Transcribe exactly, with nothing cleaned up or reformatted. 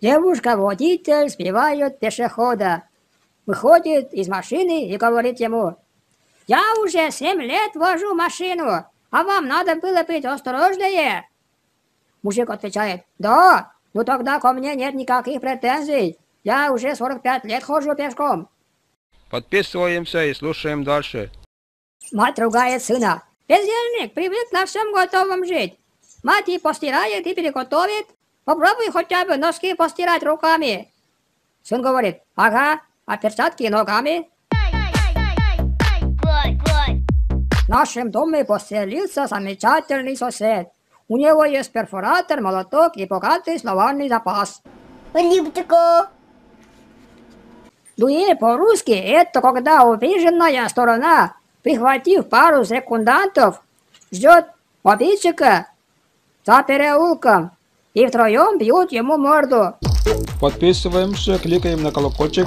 Девушка-водитель сбивает пешехода, выходит из машины и говорит ему: «Я уже семь лет вожу машину, а вам надо было быть осторожнее». Мужик отвечает: «Да, ну тогда ко мне нет никаких претензий, я уже сорок пять лет хожу пешком». Подписываемся и слушаем дальше. Мать ругает сына: «Бездельник, привык на всем готовом жить. Мать и постирает, и переготовит. Попробуй хотя бы носки постирать руками». Сын говорит: «Ага, а перчатки ногами?» В нашем доме поселился замечательный сосед. У него есть перфоратор, молоток и богатый словарный запас. Дуэль по-русски — это когда обиженная сторона, прихватив пару секундантов, ждет обидчика за переулком и втроем бьют ему морду. Подписываемся, кликаем на колокольчик.